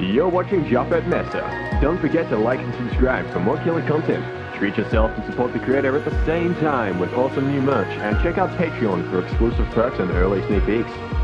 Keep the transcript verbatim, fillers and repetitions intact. You're watching Jafet Meza. Don't forget to like and subscribe for more killer content. Treat yourself and support the creator at the same time with awesome new merch, and check out Patreon for exclusive perks and early sneak peeks.